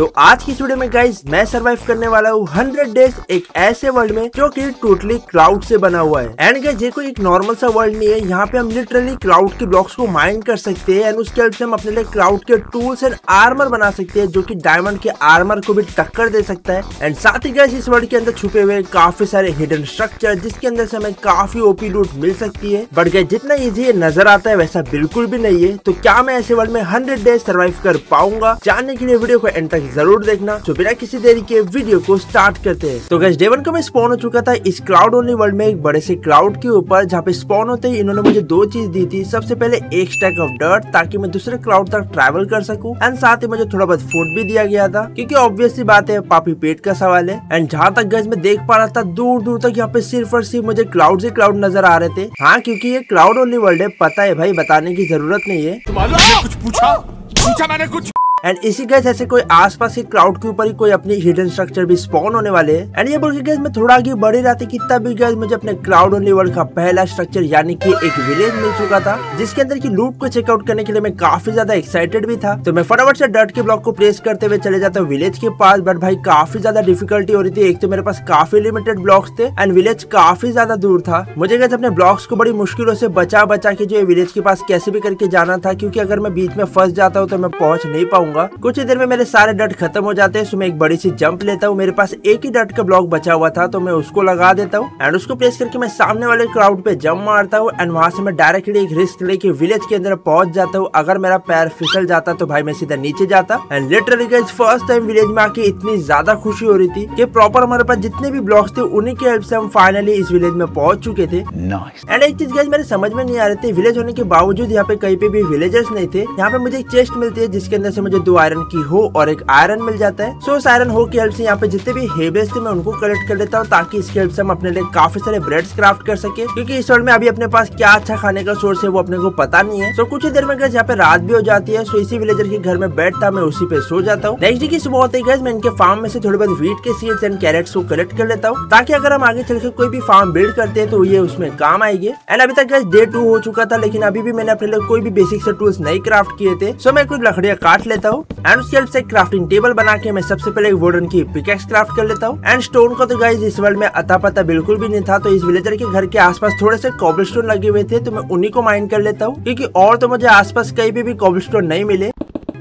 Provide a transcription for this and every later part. तो आज की वीडियो में गाइस मैं सरवाइव करने वाला हूँ 100 डेज एक ऐसे वर्ल्ड में जो कि टोटली क्लाउड से बना हुआ है। एंड गाइस ये कोई एक नॉर्मल सा वर्ल्ड नहीं है, यहाँ पे हम लिटरली क्लाउड के ब्लॉक्स को माइन कर सकते हैं एंड उसके हेल्प से हम अपने लिए क्लाउड के टूल्स एंड आर्मर बना सकते हैं जो की डायमंड के आर्मर को भी टक्कर दे सकता है। एंड साथ ही गाइस इस वर्ल्ड के अंदर छुपे हुए काफी सारे हिडन स्ट्रक्चर जिसके अंदर से हमें काफी ओपी लूट मिल सकती है। बट गाइस जितना इजी ये नजर आता है वैसा बिल्कुल भी नहीं है। तो क्या मैं ऐसे वर्ल्ड में 100 डेज सर्वाइव कर पाऊंगा, जानने के लिए वीडियो को एंड तक जरूर देखना। तो बिना किसी देरी के वीडियो को स्टार्ट करते हैं। तो गाइस डे 1 को मैं स्पॉन हो चुका था इस क्लाउड ओनली वर्ल्ड में एक बड़े से क्लाउड के ऊपर, जहाँ पे स्पॉन होते ही इन्होंने मुझे दो चीज दी थी। सबसे पहले एक स्टैक ऑफ डर्ट ताकि मैं दूसरे क्लाउड तक ट्रैवल कर सकूं एंड साथ ही मुझे थोड़ा बहुत फूड भी दिया गया था क्योंकि ऑब्वियसली बात है पापी पेट का सवाल है। एंड जहाँ तक गाइस मैं देख पा रहा था दूर दूर तक यहाँ पे सिर्फ और सिर्फ मुझे क्लाउड से क्लाउड नजर आ रहे थे। हाँ, क्योंकि ये क्लाउड ओनली वर्ल्ड है, पता है भाई, बताने की जरूरत नहीं है। मैंने कुछ पूछा एंड इसी गैस ऐसे कोई आसपास के क्लाउड के ऊपर ही कोई अपनी हिडन स्ट्रक्चर भी स्पॉन होने वाले हैं। एंड ये बोल के गैस मैं थोड़ा आगे बढ़ ही रहा था कि तभी गैस मुझे अपने क्लाउड ओनली वर्ल्ड का पहला स्ट्रक्चर यानी कि एक विलेज मिल चुका था जिसके अंदर की लूट को चेकआउट करने के लिए मैं काफी ज्यादा एक्साइटेड भी था। तो मैं फटाफट से डर्ट के ब्लॉक को प्लेस करते हुए चले जाता हूँ विलेज के पास। बट भाई काफी ज्यादा डिफिकल्टी हो रही थी, एक तो मेरे पास काफी लिमिटेड ब्लॉक्स थे एंड विलेज काफी ज्यादा दूर था। मुझे गैस अपने ब्लॉक्स को बड़ी मुश्किलों से बचा के जो विलेज के पास कैसे भी करके जाना था क्योंकि अगर मैं बीच में फंस जाता हूँ तो मैं पहुंच नहीं पाऊंगा। कुछ ही देर में मेरे सारे डट खत्म हो जाते हैं, तो मैं एक बड़ी सी जंप लेता हूँ। मेरे पास एक ही डट का ब्लॉक बचा हुआ था तो मैं उसको लगा देता हूँ एंड उसको प्लेस करके मैं सामने वाले क्राउड पे जंप मारता हूँ एंड वहाँ से मैं डायरेक्टली एक रिस्क लेके विलेज के अंदर पहुंच जाता हूँ। अगर मेरा पैर फिसल जाता तो भाई मैं सीधा नीचे जाता। And literally guys first time village में आके इतनी ज्यादा खुशी हो रही थी कि प्रॉपर हमारे पास जितने भी ब्लॉक्स थे उन्हीं की हेल्प से हम फाइनली इस विलेज में पहुंच चुके थे। एंड एक चीज गाइस मेरे समझ में नहीं आ रही थी, विलेज होने के बावजूद यहाँ पे कहीं पे भी विलेजर्स नहीं थे। यहाँ पे मुझे एक चेस्ट मिलती है जिसके अंदर से 2 आयरन की हो और एक आयरन मिल जाता है। सो इस आयरन हो की हेल्प से यहाँ पे जितने भी हेबेस थे मैं उनको कलेक्ट कर लेता हूँ ताकि इसकी हेल्प से हम अपने लिए काफी सारे ब्रेड्स क्राफ्ट कर सके क्योंकि इस वर्ल्ड में अभी अपने पास क्या अच्छा खाने का सोर्स है वो अपने को पता नहीं है। सो कुछ ही देर में गाइस यहाँ पे रात भी हो जाती है। सो इसी विलेजर के घर में बैठता मैं उसी पे सो जाता हूँ। नेक्स्ट डे की सुबह होते गाइस मैं इनके फार्म में से थोड़े बहुत व्हीट के सीड्स एंड कैरेट्स को कलेक्ट कर लेता हूँ ताकि अगर हम आगे चलकर कोई भी फार्म बिल्ड करते हैं तो ये उसमें काम आएंगे। एंड अभी तक गाइस डे 2 हो चुका था लेकिन अभी भी मैंने अपने लिए कोई भी बेसिक से टूल्स नहीं क्राफ्ट किए थे। सो मैं कुछ लकड़ियाँ काट लेता हूँ एंड उसकी हेल्प से क्राफ्टिंग टेबल बना के मैं सबसे पहले वुडन की पिकेक्स क्राफ्ट कर लेता हूँ। एंड स्टोन का तो गाइस इस वर्ल्ड में अता पता बिल्कुल भी नहीं था तो इस विलेजर के घर के आसपास थोड़े से कॉबलस्टोन लगे हुए थे तो मैं उन्हीं को माइन कर लेता हूँ क्योंकि और तो मुझे आसपास कहीं भी कॉबलस्टोन नहीं मिले।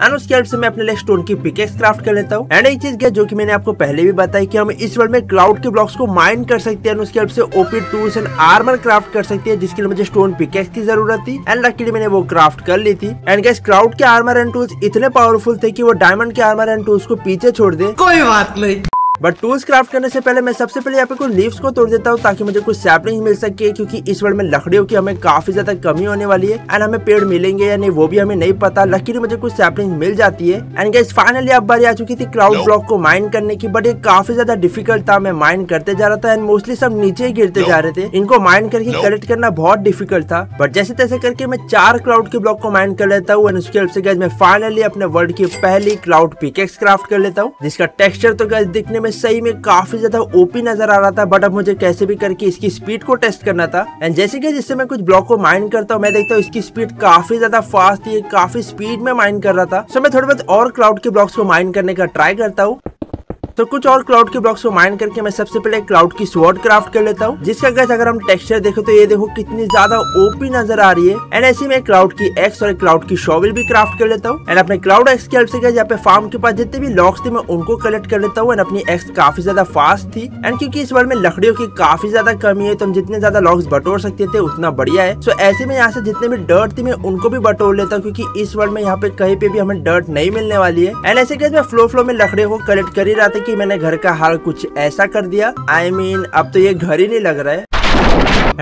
एंड उसके हेल्प से मैं अपने लिए स्टोन की पिकेक्स क्राफ्ट कर लेता हूँ। एंड एक चीज जो कि मैंने आपको पहले भी बताई कि हम इस वर्ल्ड में क्लाउड के ब्लॉक्स को माइन कर सकते हैं और उसके हेल्प से OP tools and armour craft कर सकते हैं जिसके लिए मुझे स्टोन पिकेक्स की जरूरत थी एंड लकीली मैंने वो क्राफ्ट कर ली थी। एंड गाइस क्लाउड के आर्मर एंड टूल्स इतने पावरफुल थे कि वो डायमंड के आर्मर एंड टूल्स को पीछे छोड़ दे। कोई बात नहीं, बट टूल्स क्राफ्ट करने से पहले मैं सबसे पहले यहाँ पे कुछ लीव्स को तोड़ देता हूँ ताकि मुझे कुछ सैपलिंग मिल सके क्योंकि इस वर्ल्ड में लकड़ियों की हमें काफी ज्यादा कमी होने वाली है एंड हमें पेड़ मिलेंगे या नहीं वो भी हमें नहीं पता। लकीली मुझे कुछ सैपलिंग मिल जाती है। एंड गाइस फाइनली अब बारी आ चुकी थी क्लाउड ब्लॉक को माइन करने की, बट ये काफी ज्यादा डिफिकल्ट था। मैं माइन करते जा रहा था एंड मोस्टली सब नीचे ही गिरते जा रहे थे। इनको माइन करके कलेक्ट करना बहुत डिफिकल्ट था, बट जैसे तैसे करके मैं 4 क्लाउड के ब्लॉक को माइन कर लेता हूँ एंड उसके हेल्प से गाइस मैं फाइनली अपने वर्ल्ड की पहली क्लाउड पिकेक्स क्राफ्ट कर लेता हूँ जिसका टेक्सचर तो गाइस दिखने सही में काफी ज्यादा ओपी नजर आ रहा था। बट अब मुझे कैसे भी करके इसकी स्पीड को टेस्ट करना था। एंड जैसे कि जिससे मैं कुछ ब्लॉक को माइन करता हूँ मैं देखता हूँ इसकी स्पीड काफी ज्यादा फास्ट थी, काफी स्पीड में माइन कर रहा था। सो मैं थोड़े बहुत और क्लाउड के ब्लॉक्स को माइन करने का ट्राई करता हूँ। तो कुछ और क्लाउड के ब्लॉक्स को माइन करके मैं सबसे पहले क्लाउड की स्वॉर्ड क्राफ्ट कर लेता हूँ जिसका गाइस अगर हम टेक्सचर देखें तो ये देखो कितनी ज्यादा ओपी नजर आ रही है। एंड ऐसे में क्लाउड की एक्स और क्लाउड की शॉवल भी क्राफ्ट कर लेता हूँ। एंड अपने क्लाउड एक्स की हेल्प से गाइस यहाँ पे फार्म के पास जितने भी लॉक्स थे मैं उनको कलेक्ट कर लेता हूँ। एंड अपनी एक्स काफी ज्यादा फास्ट थी एंड क्योंकि इस वर्ल्ड में लकड़ियों की काफी ज्यादा कमी है तो हम जितने ज्यादा लॉक्स बटोर सकते थे उतना बढ़िया है। सो ऐसे में यहाँ से जितने भी डर्ट थे मैं उनको भी बटोर लेता हूँ क्योंकि इस वर्ल्ड में यहाँ पे कहीं पे भी हमें डर्ट नहीं मिलने वाली है। एंड ऐसे गाइस मैं फ्लो में लकड़ियों को कलेक्ट कर ही रहा था कि मैंने घर का हाल कुछ ऐसा कर दिया। I mean, अब तो ये घर ही नहीं लग रहा है।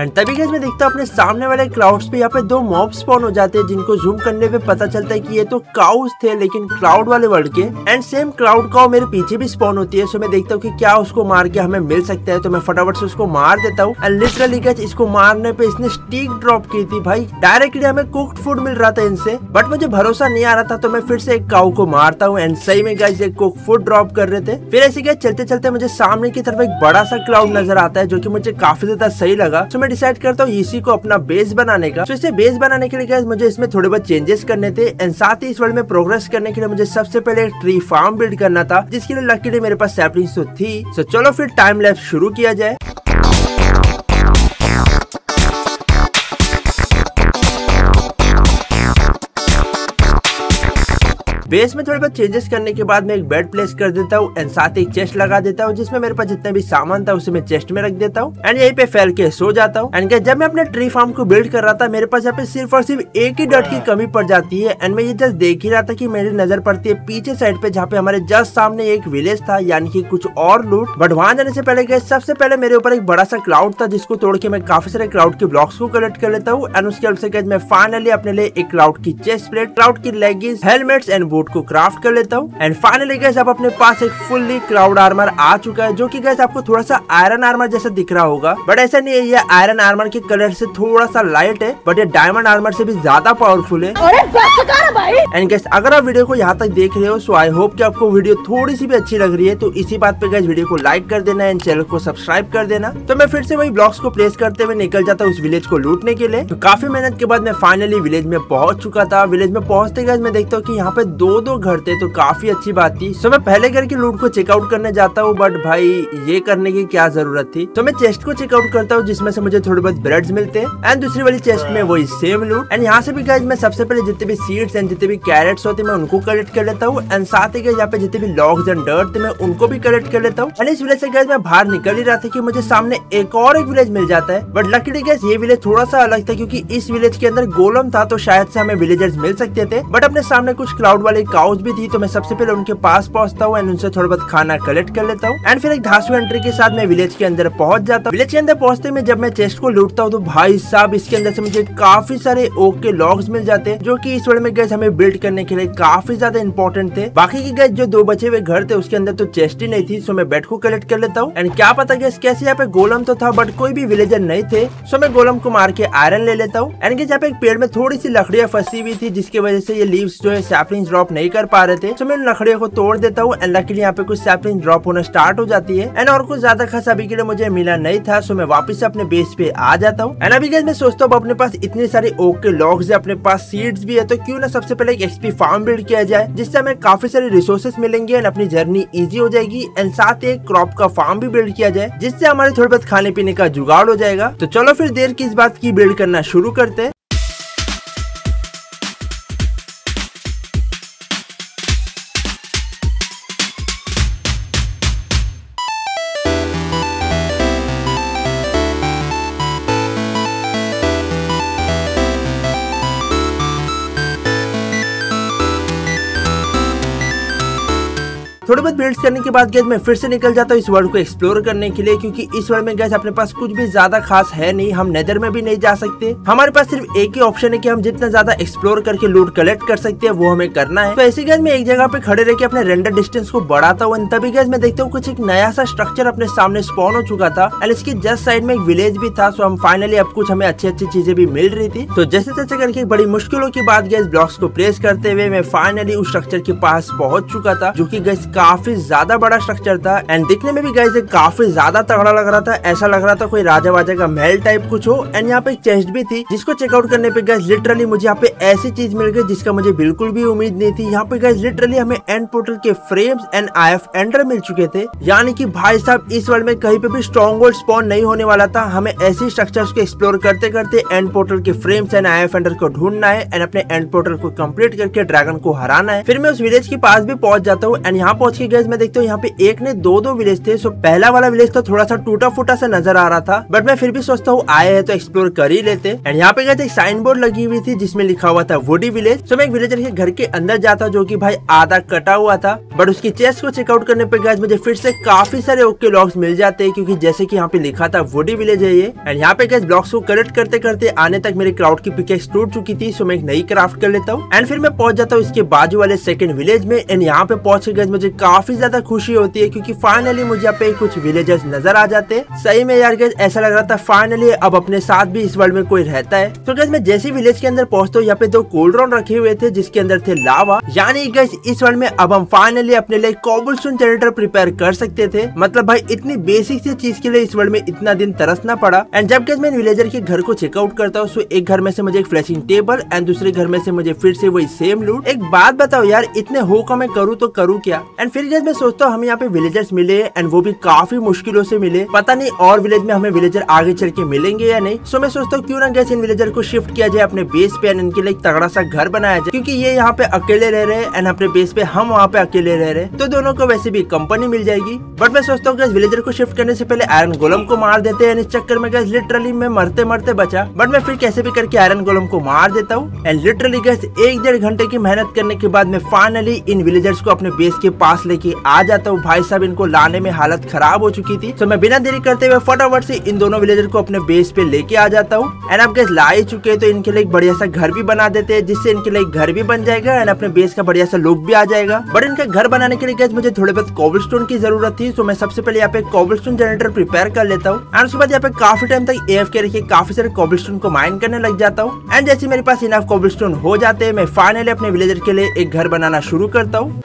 एंड तभी गाइस मैं देखता हूँ अपने सामने वाले क्लाउड्स पे यहाँ पे 2 मॉब स्पॉन हो जाते हैं जिनको जूम करने पे पता चलता है कि ये तो काउस थे लेकिन क्लाउड वाले वर्ल्ड के। एंड सेम क्लाउड काउ मेरे पीछे भी स्पॉन होती है। सो मैं देखता हूँ कि क्या उसको मार के हमें मिल सकता है तो मैं फटाफट से उसको मार देता हूँ। एंड लिटरली गाइस इसको मारने पे इसने स्टिक ड्रॉप की थी, भाई डायरेक्टली हमें कुक्ड फूड मिल रहा था इनसे। बट मुझे भरोसा नहीं आ रहा था तो मैं फिर से एक काउ को मारता हूँ एंड सही में गाइस एक कुक्ड फूड ड्रॉप कर रहे थे। फिर ऐसे गाइस चलते चलते मुझे सामने की तरफ एक बड़ा सा क्लाउड नजर आता है जो की मुझे काफी ज्यादा सही लगा। मैं डिसाइड करता हूँ इसी को अपना बेस बनाने का। तो इसे बेस बनाने के लिए गाइस मुझे इसमें थोड़े बहुत चेंजेस करने थे एंड साथ ही इस वर्ल्ड में प्रोग्रेस करने के लिए मुझे सबसे पहले एक ट्री फार्म बिल्ड करना था, जिसके लिए लकीली मेरे पास सैपलिंग्स तो थी। तो चलो फिर टाइम लैप्स शुरू किया जाए। बेस में थोड़े बहुत चेंजेस करने के बाद मैं एक बेड प्लेस कर देता हूँ एंड साथ ही एक चेस्ट लगा देता हूँ, जिसमें मेरे पास जितना भी सामान था उसे मैं चेस्ट में रख देता हूँ एंड यहीं पे फैल के सो जाता हूँ। एंड जब मैं अपने ट्री फार्म को बिल्ड कर रहा था, मेरे पास यहाँ पे सिर्फ और सिर्फ एक ही डट की कमी पड़ जाती है एंड मैं ये जस्ट देख ही रहा था कि मेरी नजर पड़ती है पीछे साइड पे, जहाँ पे हमारे जस्ट सामने एक विलेज था, यानी कि कुछ और लूट। बट वहाँ जाने से पहले गए सबसे पहले मेरे ऊपर एक बड़ा सा क्लाउड था, जिसको तोड़ के मैं काफी सारे क्लाउड के ब्लॉक्स को कलेक्ट कर लेता हूँ एंड उसके हेल्प से मैं फाइनली अपने लिए एक क्लाउड की चेस्ट प्लेट, क्लाउड की लेगिंग्स, हेलमेट्स एंड को क्राफ्ट कर लेता हूँ। एंड फाइनली गैस अब अपने पास एक फुल्ली क्लाउड आर्मर आ चुका है, जो कि गैस आपको थोड़ा सा आयरन आर्मर जैसा दिख रहा होगा, बट ऐसा नहीं है। ये आयरन आर्मर के कलर से थोड़ा सा लाइट है, बट ये डायमंड आर्मर से भी ज्यादा पावरफुल है। एंड गैस अगर आप वीडियो को यहाँ तक देख रहे हो, सो आई होप कि आपको वीडियो थोड़ी सी भी अच्छी लग रही है। तो इसी बात पे गैस वीडियो को लाइक कर देना एंड चैनल को सब्सक्राइब कर देना। तो मैं फिर से वही ब्लॉक्स को प्लेस करते हुए निकल जाता हूँ उस विलेज को लूटने के लिए। तो काफी मेहनत के बाद मैं फाइनली विलेज में पहुंच चुका था। विलेज में पहुंचते गैस मैं देखता हूँ कि यहाँ पे दो घर थे, तो काफी अच्छी बात थी। सो मैं पहले घर की लूट को चेकआउट करने जाता हूँ, बट भाई ये करने की क्या जरूरत थी। तो मैं चेस्ट को चेकआउट करता हूँ, जिसमें से मुझे थोड़े बहुत ब्रेड्स मिलते हैं एंड दूसरी वाली चेस्ट में वही सेम लूट। एंड यहाँ से भी गाइस मैं सबसे पहले जितने भी सीड्स एंड जितने भी कैरेट्स होते मैं उनको कलेक्ट कर लेता हूँ एंड साथ ही यहाँ पे जितने भी लॉग्स एंड डर्ट थे मैं उनको भी कलेक्ट कर लेता हूँ। एंड इस विलेज से गाइस मैं बाहर निकल ही रहा था कि मुझे सामने एक और एक विलेज मिल जाता है, बट लकीली गाइस ये विलेज थोड़ा सा अलग था, क्योंकि इस विलेज के अंदर गोलम था, तो शायद से हमें विलेजर्स मिल सकते थे। बट अपने सामने कुछ क्लाउड वाले काउच भी थी, तो मैं सबसे पहले उनके पास पहुंचता हूँ एंड उनसे थोड़ा बहुत खाना कलेक्ट कर लेता हूँ एंड फिर एक धांसू एंट्री के साथ मैं विलेज के अंदर पहुंच जाता हूँ। विलेज के अंदर पहुंचते में जब मैं चेस्ट को लूटता हूँ, तो भाई साहब इसके अंदर से मुझे काफी सारे ओक के लॉग्स मिल जाते हैं, जो कि इस वर्ल्ड में गैस हमें बिल्ड करने के लिए काफी ज्यादा इंपॉर्टेंट थे। बाकी की गैस जो दो बचे हुए घर थे उसके अंदर तो चेस्ट ही नहीं थी, सो मैं बेड को कलेक्ट कर लेता हूँ। एंड क्या पता गैस कैसे यहाँ पे गोलम तो था, बट कोई भी विलेजर नहीं थे, सो मैं गोलम को मार के आयरन ले लेता हूँ। एंड यहाँ पे एक पेड़ में थोड़ी सी लकड़ियां फंसी हुई थी, जिसकी वजह से ये लीव्स जो है सैपलिंग्स ड्रॉप नहीं कर पा रहे थे, तो मैं लकड़ियों को तोड़ देता हूँ एंड लकीली यहाँ पे कुछ सैपलिंग ड्रॉप होना स्टार्ट हो जाती है। एंड और कुछ ज्यादा खास अभी के लिए मुझे मिला नहीं था, सो मैं वापस अपने बेस पे आ जाता हूँ। एंड अभी मैं सोचता हूँ अपने पास इतने सारे ओक के लॉग्स है, अपने पास सीड्स भी है, तो क्यों ना सबसे पहले एक एक्सपी फार्म बिल्ड किया जाए, जिससे हमें काफी सारे रिसोर्सेस मिलेंगे एंड अपनी जर्नी इजी हो जाएगी। एंड साथ ही एक क्रॉप का फार्म भी बिल्ड किया जाए, जिससे हमारे थोड़े बहुत खाने पीने का जुगाड़ हो जाएगा। तो चलो फिर देर किस बात की, बिल्ड करना शुरू करते हैं। थोड़े बहुत बिल्ड्स करने के बाद गैस मैं फिर से निकल जाता हूँ इस वर्ल्ड को एक्सप्लोर करने के लिए, क्योंकि इस वर्ल्ड में गैस अपने पास कुछ भी ज्यादा खास है नहीं। हम नेदर में भी नहीं जा सकते, हमारे पास सिर्फ एक ही ऑप्शन है कि हम जितना ज्यादा एक्सप्लोर करके लूट कलेक्ट कर सकते हैं वो हमें करना है। तो ऐसे गैस मैं एक जगह पे खड़े रहकर अपने रेंडर डिस्टेंस को बढ़ाता हूँ, तभी गैस मैं देखता हूँ कुछ एक नया सा स्ट्रक्चर अपने सामने स्पॉन हो चुका था एंड इसकी जस्ट साइड में एक विलेज भी था। सो हम फाइनली अब कुछ हमें अच्छी अच्छी चीजें भी मिल रही थी। तो जैसे तैसे करके बड़ी मुश्किलों के बाद गैस ब्लॉक्स को प्लेस करते हुए मैं फाइनली उस स्ट्रक्चर के पास पहुंच चुका था, जो की गैस काफी ज्यादा बड़ा स्ट्रक्चर था एंड दिखने में भी गाइस काफी ज्यादा तगड़ा लग रहा था। ऐसा लग रहा था कोई राजा वाजा का महल टाइप कुछ हो। एंड यहाँ पे एक चेस्ट भी थी, जिसको चेकआउट करने पे गाइस लिटरली मुझे यहाँ पे ऐसी चीज मिल गई जिसका मुझे बिल्कुल भी उम्मीद नहीं थी। यहाँ पे गाइस लिटरली हमें एंड पोर्टल के frames and eye of ender मिल चुके थे, यानी कि भाई साहब इस वर्ल्ड में कहीं पे भी स्ट्रॉन्गहोल्ड स्पॉन नहीं होने वाला था। हमें ऐसे स्ट्रक्चर्स को एक्सप्लोर करते करते एंड पोर्टल के frames and eye of ender को ढूंढना है एंड अपने एंड पोर्टल को कम्प्लीट करके ड्रैगन को हराना है। फिर मैं उस विलेज के पास भी पहुंच जाता हूँ एंड यहाँ पहुंच के गैस मैं देखता हूँ यहाँ पे एक ने दो विलेज थे। सो पहला वाला विलेज तो थोड़ा सा टूटा फूटा सा नजर आ रहा था, बट मैं फिर भी सोचता हूँ आए हैं तो एक्सप्लोर कर ही लेते। एंड यहाँ पे गैस एक साइन बोर्ड लगी हुई थी जिसमें लिखा हुआ था वुडी विलेज। सो मैं एक विलेजर के घर के अंदर जाता, जो कि भाई आधा कटा हुआ था, बट उसकी चेस्ट को चेकआउट करने पे गैस मुझे फिर से काफी सारे ओक के ब्लॉक्स मिल जाते हैं, क्योंकि जैसे की यहाँ पे लिखा था वुडी विलेज है ये। एंड यहाँ पे गैस ब्लॉक्स को कलेक्ट करते करते आने तक मेरी क्लाउड की पिकेक्स टूट चुकी थी, सो मैं एक नई क्राफ्ट कर लेता हूँ। एंड फिर मैं पहुंच जाता हूँ इसके बाजू वाले सेकंड विलेज में एंड यहाँ पे पहुंच के मुझे काफी ज्यादा खुशी होती है क्योंकि फाइनली मुझे यहाँ पे कुछ विलेजर्स नजर आ जाते। सही में यार गाइस ऐसा लग रहा था फाइनली अब अपने साथ भी इस वर्ल्ड में कोई रहता है। तो गाइस मैं जैसे विलेज के अंदर पहुंचता हूँ यहाँ पे दो कोल्ड्रॉन रखे हुए थे जिसके अंदर थे लावा। यानी गाइस इस वर्ल्ड में अब हम फाइनली अपने लिए कोबलस्टोन जनरेटर प्रिपेयर कर सकते थे। मतलब भाई इतनी बेसिक सी चीज के लिए इस वर्ल्ड में इतना दिन तरसना पड़ा। एंड जब गाइस मैं विलेजर के घर को चेकआउट करता हूँ, एक घर में से मुझे एक फ्लैशिंग टेबल एंड दूसरे घर में से मुझे फिर से वही सेम लूट। एक बात बताओ यार इतने हो का मैं करूँ तो करूँ क्या। एंड फिर गाइस मैं सोचता हूँ हमें यहाँ पे विलेजर्स मिले एंड वो भी काफी मुश्किलों से मिले। पता नहीं और विलेज में हमें विलेजर आगे चल के मिलेंगे या नहीं। सो मैं सोचता हूँ क्यों ना गाइस इन विलेजर को शिफ्ट किया जाए अपने बेस पे एंड इनके लिए एक तगड़ा सा घर बनाया जाए, क्योंकि ये यहाँ पे अकेले रह रहे हैं एंड अपने बेस पे हम वहाँ पे अकेले रह रहे हैं, तो दोनों को वैसे भी कंपनी मिल जाएगी। बट मैं सोचता हूँ विलेजर को शिफ्ट करने से पहले आयरन गोलम को मार देते हैं। इस चक्कर में गाइस लिटरली मैं मरते मरते बचा, बट मैं फिर कैसे भी करके आयरन गोलम को मार देता हूँ। एंड लिटरली गाइस एक डेढ़ घंटे की मेहनत करने के बाद मैं फाइनली इन विलेजर्स को अपने बेस के पास लेके आ जाता हूँ। भाई साहब इनको लाने में हालत खराब हो चुकी थी, तो मैं बिना देरी करते हुए फटाफट से इन दोनों विलेजर को अपने बेस पे लेके आ जाता हूँ। एंड आप गाइस ला ही चुके हैं तो इनके लिए एक बढ़िया सा घर भी बना देते हैं, जिससे इनके लिए घर भी बन जाएगा एंड अपने बेस का बढ़िया सा लुक भी आ जाएगा। बट इनका घर बनाने के लिए गाइस मुझे थोड़े बहुत कोबलस्टोन की जरूरत थी, तो मैं सबसे पहले यहाँ पे कोबलस्टोन जनरेटर प्रिपेयर कर लेता हूँ। एंड उसके बाद यहाँ पे काफी टाइम तक AFK रखे काफी सारे कोबलस्टोन को माइन करने लग जाता हूँ। एंड जैसे मेरे पास इनफ कोबलस्टोन हो जाते हैं मैं फाइनली अपने विलेजर के लिए एक घर बनाना शुरू करता हूँ।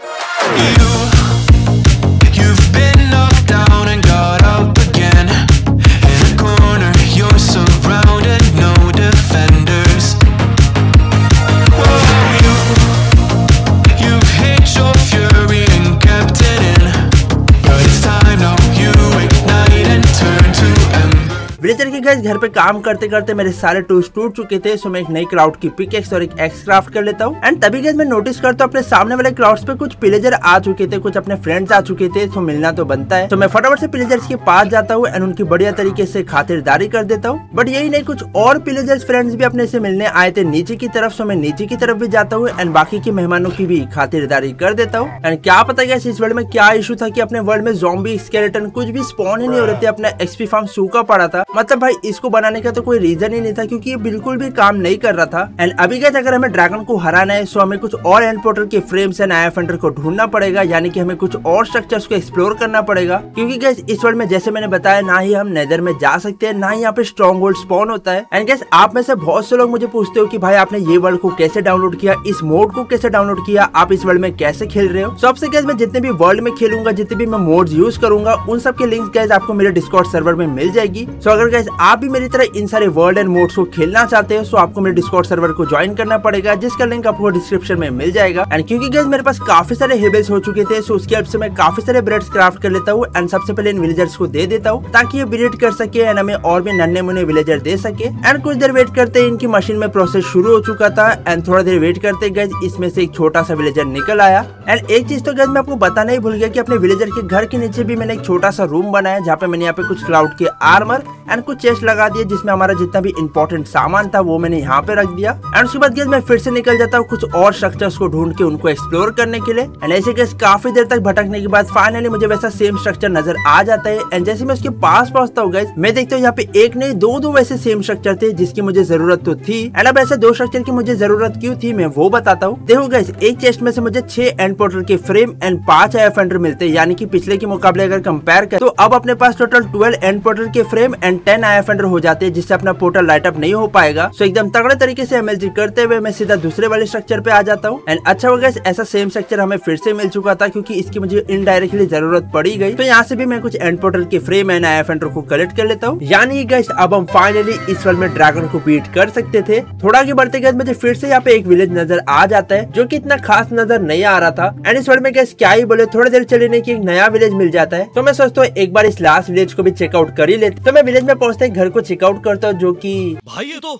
विलेजर के गाइस घर पे काम करते करते मेरे सारे टूल्स टूट चुके थे, सो मैं एक नई क्राउड की पिकेक्स और एक एक्स क्राफ्ट कर लेता हूँ। एंड तभी गाइस मैं नोटिस करता हूँ अपने सामने वाले क्राउड्स पे कुछ पिलेजर आ चुके थे, कुछ अपने फ्रेंड्स आ चुके थे, तो मिलना तो बनता है। तो मैं फटाफट से पिलेजर्स के पास जाता हूँ एंड उनकी बढ़िया तरीके से खातिरदारी कर देता हूँ। बट यही नहीं, कुछ और पिलेजर्स फ्रेंड्स भी अपने से मिलने आए थे नीचे की तरफ, सो मैं नीचे की तरफ भी जाता हूँ एंड बाकी के मेहमानों की भी खातिरदारी कर देता हूँ। एंड क्या पता गाइस इस वर्ल्ड में क्या इशू था कि अपने वर्ल्ड में ज़ॉम्बी स्केलेटन कुछ भी स्पॉन ही नहीं हो रहे थे। अपना XP फार्म सूखा पड़ा था, मतलब भाई इसको बनाने का तो कोई रीजन ही नहीं था क्योंकि ये बिल्कुल भी काम नहीं कर रहा था। एंड अभी गाइस अगर हमें ड्रैगन को हराना है सो हमें कुछ और एंड पोर्टल के frames and eye of ender को ढूंढना पड़ेगा, यानी कि हमें कुछ और स्ट्रक्चर्स को एक्सप्लोर करना पड़ेगा। क्योंकि गाइस इस वर्ल्ड में जैसे मैंने बताया ना ही हम नेदर में जा सकते हैं, ना ही यहाँ पे स्ट्रॉन्ग होल्ड स्पॉन होता है। एंड गाइस आप में से बहुत से लोग मुझे पूछते हो कि भाई आपने ये वर्ल्ड को कैसे डाउनलोड किया, इस मोड को कैसे डाउनलोड किया, आप इस वर्ल्ड में कैसे खेल रहे हो। सो आपसे गाइस मैं जितने भी वर्ल्ड में खेलूंगा, जितने भी मैं मोड्स यूज करूंगा, उन सब के लिंक्स गाइस आपको मेरे डिस्कॉर्ड सर्वर में मिल जाएगी। सो अगर गाइस आप भी मेरी तरह इन सारे वर्ल्ड एंड मोड्स को खेलना चाहते हो, सो आपको मेरे डिस्कॉर्ड सर्वर को ज्वाइन करना पड़ेगा, जिसका लिंक आपको डिस्क्रिप्शन में मिल जाएगा। एंड क्योंकि गाइस मेरे पास काफी सारे हेबल्स हो चुके थे, सो उसके हेल्प से मैं काफी सारे ब्रेड्स क्राफ्ट कर लेता हूँ एंड सबसे पहले इन विलेजर्स को दे देता हूँ ताकि ये ब्रीड कर सके एंड हमें और भी नन्हे मुन्ने विलेजर दे सके। एंड कुछ देर वेट करते इनकी मशीन में प्रोसेस शुरू हो चुका था। एंड थोड़ा देर वेट करते गाइस इसमें से एक छोटा सा विलेजर निकल आया। एंड एक चीज तो गाइस मैं आपको बताना ही भूल गया कि अपने विलेजर के घर के नीचे भी मैंने एक छोटा सा रूम बनाया, जहाँ पे मैंने यहाँ पे कुछ क्लाउड के आर्मर एंड कुछ चेस्ट लगा दिए, जिसमें हमारा जितना भी इंपॉर्टेंट सामान था वो मैंने यहाँ पे रख दिया। एंड उसके बाद गाइस मैं फिर से निकल जाता हूँ कुछ और स्ट्रक्चर्स को ढूंढ के उनको एक्सप्लोर करने के लिए। एंड ऐसे गाइस काफी देर तक भटकने के बाद फाइनली मुझे वैसा सेम स्ट्रक्चर नजर आ जाता है। एंड जैसे मैं उसके पास पहुंचता हूँ गाइस मैं देखता हूँ यहाँ पे एक नहीं दो वैसे सेम स्ट्रक्चर थे जिसकी मुझे जरूरत तो थी। एंड अब ऐसे दो स्ट्रक्चर की मुझे जरूरत क्यों थी मैं वो बताता हूँ। देखो गाइस एक चेस्ट में से मुझे 6 एंड पोर्टल के frame and 5 eye of ender मिलते, यानी कि पिछले के मुकाबले अगर कंपेयर करें तो अब अपने पास टोटल 12 एंड पोर्टल के frame and 10 eye of ender हो जाते हैं, जिससे अपना पोर्टल लाइट अप नहीं हो पाएगा। सो एकदम तगड़े तरीके से एमएलजी करते हुए मैं सीधा दूसरे वाले स्ट्रक्चर पे आ जाता हूँ। एंड अच्छा होगा ऐसा सेम स्ट्रक्चर हमें फिर से मिल चुका था क्योंकि इसकी मुझे इनडायरेक्टली जरूरत पड़ी गई, तो यहाँ से भी मैं कुछ एंड पोर्टल के frame and eye of ender को कलेक्ट कर लेता हूँ। यानी गाइस अब हम फाइनली इस वर्ल्ड में ड्रैगन को बीट कर सकते थे। थोड़ा आगे बढ़ते गाइस मुझे फिर से यहाँ पे एक विलेज नजर आ जाता है जो की इतना खास नजर नहीं आ रहा था। एंड इस वर्ल्ड में गाइस क्या ही बोले, थोड़ी देर चले नहीं की एक नया विलेज मिल जाता है, तो मैं सोचता हूँ एक बार इस लास्ट विलेज को भी चेकआउट कर ही लेते। तो मैं विलेज में पहुंचते घर को चेकआउट करता हूँ, जो कि भाई ये तो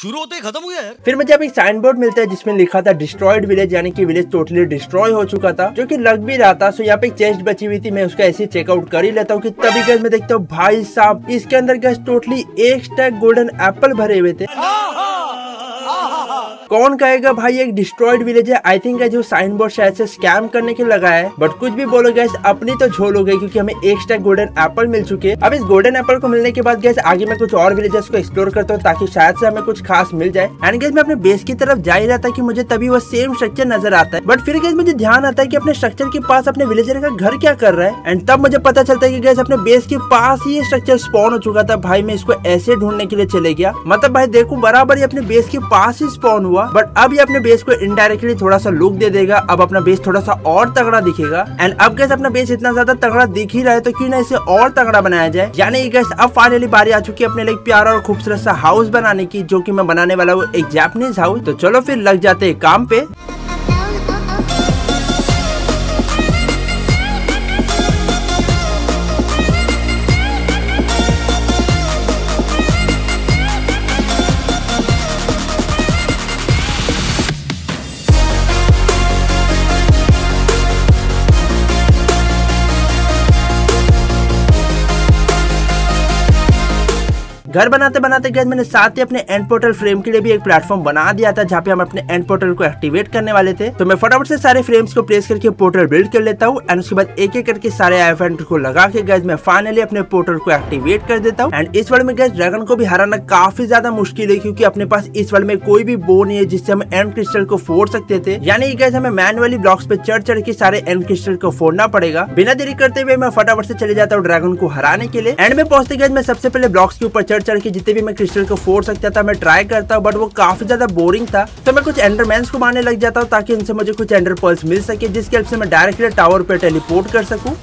शुरू होते खत्म हो गया। फिर मुझे अब एक साइन बोर्ड मिलता है जिसमें लिखा था डिस्ट्रॉयड विलेज, यानी कि विलेज टोटली डिस्ट्रॉय हो चुका था, जो कि लग भी रहा था। सो यहाँ पे एक चेस्ट बची हुई थी, मैं उसका ऐसे चेकआउट कर ही लेता हूँ कि तभी गाइस मैं देखता हूँ भाई साहब इसके अंदर guys totally 1 stack golden apple भरे हुए थे। कौन कहेगा भाई एक डिस्ट्रॉयड विलेज है। आई थिंक जो साइन बोर्ड शायद से स्कैम करने के लगा है, बट कुछ भी बोलो गाइस अपनी तो झोल हो गई क्योंकि हमें एक स्टैक गोल्डन एप्पल मिल चुके हैं। अब इस गोल्डन एप्पल को मिलने के बाद गाइस आगे मैं कुछ और विलेजेस को एक्सप्लोर करता हूँ ताकि शायद से हमें कुछ खास मिल जाए। एंड गाइस मैं अपने बेस की तरफ जा ही रहा था कि मुझे तभी वो सेम स्ट्रक्चर नजर आता है, बट फिर गाइस मुझे ध्यान आता है कि अपने स्ट्रक्चर के पास अपने विलेजर का घर क्या कर रहा है। एंड तब मुझे पता चलता है कि गाइस अपने बेस के पास ही ये स्ट्रक्चर स्पॉन हो चुका था। भाई मैं इसको ऐसे ढूंढने के लिए चले गया, मतलब भाई देखो बराबर ये अपने बेस के पास ही स्पॉन हुआ, बट अब ये अपने बेस को इनडायरेक्टली थोड़ा सा लुक दे देगा। अब अपना बेस थोड़ा सा और तगड़ा दिखेगा। एंड अब गाइस अपना बेस इतना ज्यादा तगड़ा दिख ही रहा है तो क्यों ना इसे और तगड़ा बनाया जाए। यानी गाइस अब फाइनली बारी आ चुकी है अपने लिए प्यारा और खूबसूरत सा हाउस बनाने की, जो कि मैं बनाने वाला हूँ एक जापानीज हाउस। तो चलो फिर लग जाते हैं काम पे। घर बनाते बनाते गाइस मैंने साथ ही अपने एंड पोर्टल फ्रेम के लिए भी एक प्लेटफॉर्म बना दिया था जहाँ पे हम अपने एंड पोर्टल को एक्टिवेट करने वाले थे। तो मैं फटाफट से सारे फ्रेम्स को प्लेस करके पोर्टल बिल्ड कर लेता हूँ एंड उसके बाद एक एक करके सारे एलिफेंट को लगा के गाइस मैं फाइनली अपने पोर्टल को एक्टिवेट कर देता हूँ। एंड इस वर्ल्ड में गाइस ड्रैगन को भी हराना काफी ज्यादा मुश्किल है क्योंकि अपने पास इस वर्ल्ड में कोई भी बो नहीं है जिससे हम एंड क्रिस्टल को फोड़ सकते थे। यानी गाइस हमें मैनुअली ब्लॉक्स पे चढ़ चढ़ के सारे एंड क्रिस्टल को फोड़ना पड़ेगा। बिना देरी करते हुए मैं फटाफट से चले जाता हूँ ड्रैगन को हराने के लिए। एंड में पहुंचते गाइस मैं सबसे पहले ब्लॉक्स के ऊपर चढ़ के जितने भी मैं क्रिस्टल को फोड़ सकता था मैं ट्राई करता हूँ, बट वो काफी ज्यादा बोरिंग था। तो मैं कुछ एंडरमैन्स को मारने लग जाता हूँ ताकि इनसे मुझे कुछ एंडर पर्ल्स मिल सके जिसके हेल्प से मैं डायरेक्टली टावर पे टेलीपोर्ट कर सकूँ।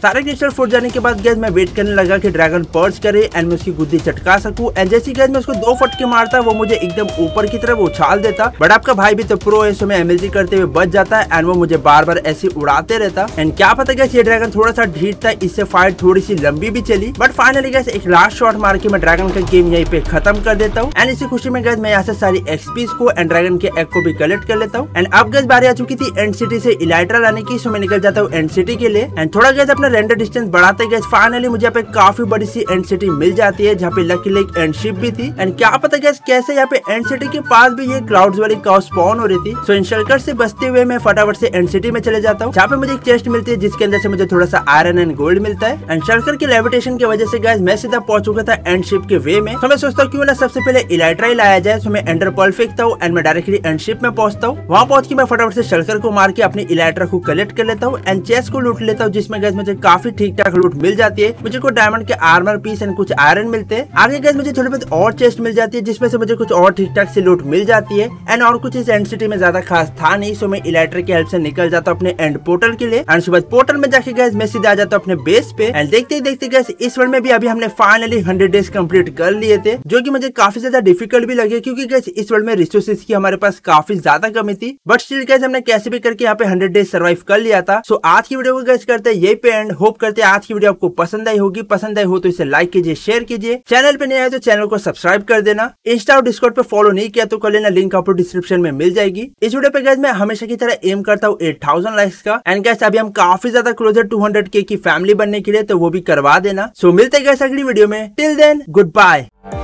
सारे क्रिस्टल फोड़ जाने के बाद गाइस मैं वेट करने लगा कि ड्रैगन पर्ज करे एंड मैं उसकी गुद्दी चटका सकूं। एंड जैसे गाइस मैं उसको दो फटके मारता वो मुझे एकदम ऊपर की तरफ उछाल देता, बट आपका भाई भी तो प्रो है सो मैं एमएलजी करते हुए बच जाता है। एंड वो मुझे बार बार ऐसे उड़ाते रहता। एंड क्या पता गाइस ये ड्रैगन थोड़ा सा ढीठ था, इससे फाइट थोड़ी सी लंबी भी चली, बट फाइनली गाइस एक लास्ट शॉट मार के मैं ड्रैगन का गेम यहीं पे खत्म कर देता हूँ। एंड इसी खुशी में गाइस मैं यहाँ से सारी एक्सपीस को एंड ड्रैगन के एग को भी कलेक्ट कर लेता हूँ। एंड अब गाइस बारी आ चुकी थी एंड सिटी से इलाइट्रा लाने की, सो मैं निकल जाता हूँ एंड सिटी के लिए। एंड थोड़ा गाइस अपना रेंडर डिस्टेंस बढ़ाते गए फाइनली मुझे यहाँ पे काफी बड़ी सी एंड सिटी मिल जाती है जहाँ पे लकी लेक एंड शिप भी थी। एंड क्या पता गैस कैसे यहाँ पे एंड सिटी के पास भी ये क्लाउड्स वाली काउ स्पॉन हो रही थी। सो इन शल्कर से बचते हुए मैं फटाफट से एंड सिटी में चले जाता हूँ जहाँ पे मुझे एक चेस्ट मिलती है जिसके अंदर से मुझे थोड़ा सा आयरन एंड गोल्ड मिलता है। एंड शल्कर के लेविटेशन की वजह से गैस मैं सीधा पहुंच चुका था एंड शिप के वे में। तो मैं सोचता हूँ क्यों ना सबसे पहले इलाइट्रा लाया जाए। सो मैं एंडर पर्ल फेंकता हूँ एंड मैं डायरेक्टली एंड शिप में पहुंचता हूँ। वहाँ पहुंच के मैं फटाफट से शल्कर को मार के अपनी इलाइट्रा को कलेक्ट कर लेता हूँ एंड चेस्ट को लूट लेता हूँ जिसमें गैस मुझे काफी ठीक ठाक लूट मिल जाती है। मुझे कुछ डायमंड के आर्मर पीस एंड कुछ आयरन मिलते हैं। आगे गाइस मुझे थोड़ी बहुत और चेस्ट मिल जाती है जिसमें से मुझे कुछ और ठीक ठाक से लूट मिल जाती है। एंड और कुछ इस एंड सिटी में ज्यादा खास था नहीं, सो मैं इलाइट्रा की हेल्प से निकल जाता हूँ अपने एंड पोर्टल के लिए। एंड उसके बाद पोर्टल में जाके गाइस मैं सीधा आ जाता हूँ अपने बेस पे। एंड देखते देखते गाइस इस वर्ल्ड में भी अभी हमने फाइनली 100 डेज कम्प्लीट कर लिए थे, जो की मुझे काफी ज्यादा डिफिकल्ट भी लगे क्योंकि गाइस इस वर्ल्ड में रिसोर्सेज की हमारे पास काफी ज्यादा कमी थी। बट स्टिल गाइस हमने कैसे भी करके यहाँ पे 100 डेज सर्वाइव कर लिया था। सो आज की वीडियो को गाइस करते हैं यही पे एंड होप करते हैं आज की वीडियो आपको पसंद आई होगी। पसंद आई हो तो इसे लाइक कीजिए, शेयर कीजिए, चैनल पे नए आए तो चैनल को सब्सक्राइब कर देना। इंस्टा और डिस्कॉर्ड पे फॉलो नहीं किया तो कर लेना, लिंक आपको डिस्क्रिप्शन में मिल जाएगी। इस वीडियो पे गाइस मैं हमेशा की तरह एम करता हूँ 8000 लाइक्स का। एंड गाइस अभी हम काफी ज्यादा क्लोज है 200K की फैमिली बनने के लिए, तो वो भी करवा देना। सो मिलते हैं गाइस अगली वीडियो में, टिल देन गुड बाय।